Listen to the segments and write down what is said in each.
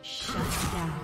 Shut down.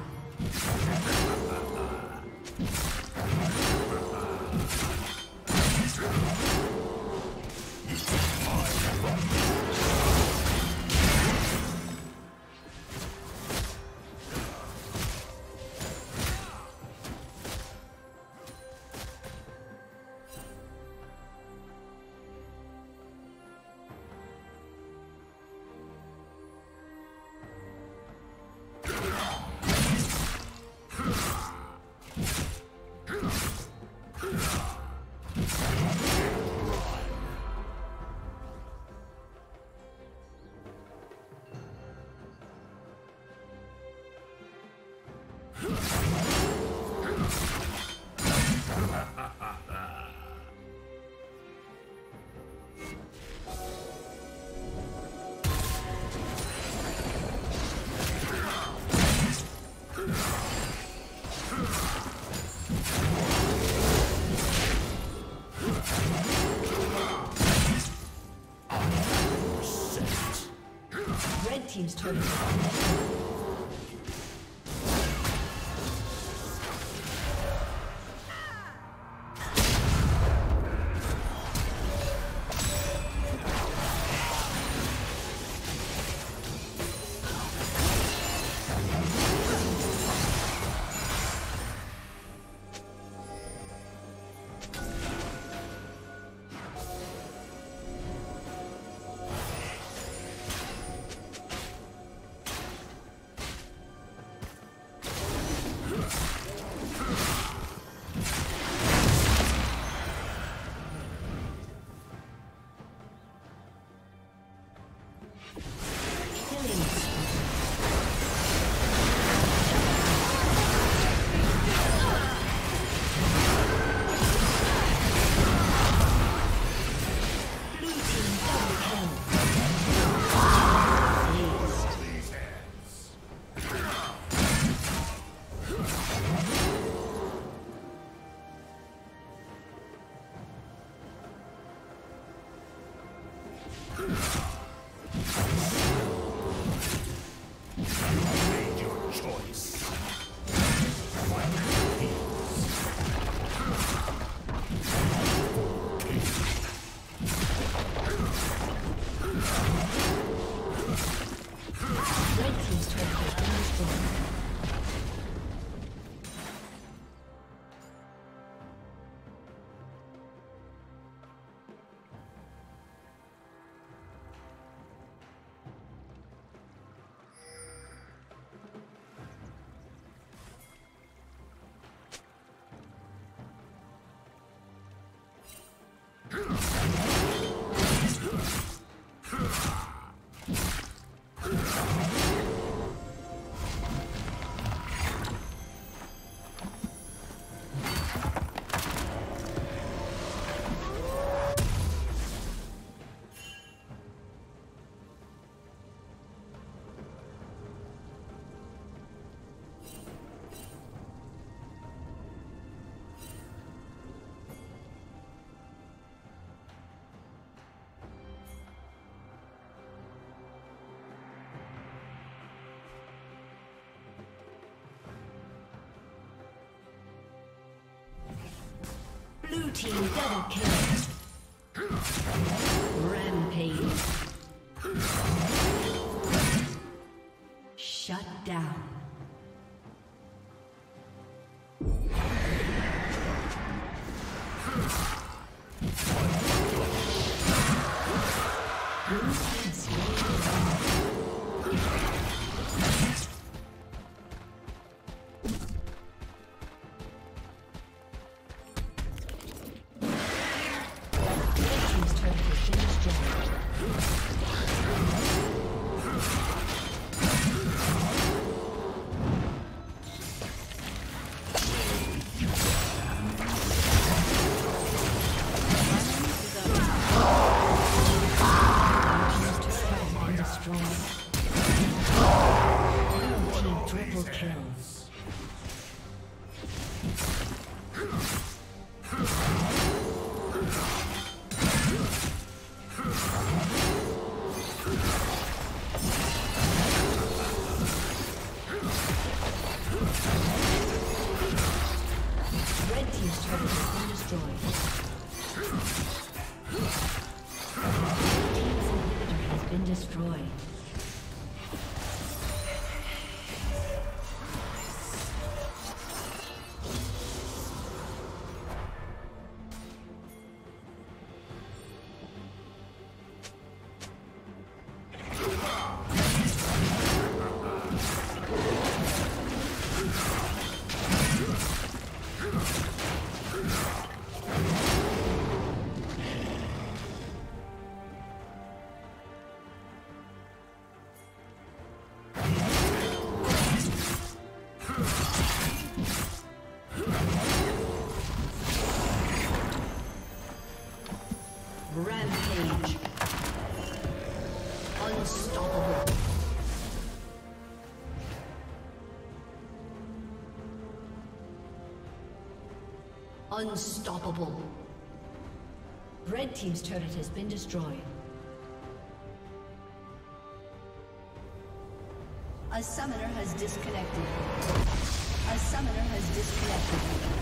Sessions. Blue team double kill. Rampage. Shut down. Rampage. Unstoppable. Unstoppable. Red team's turret has been destroyed. A summoner has disconnected. A summoner has disconnected.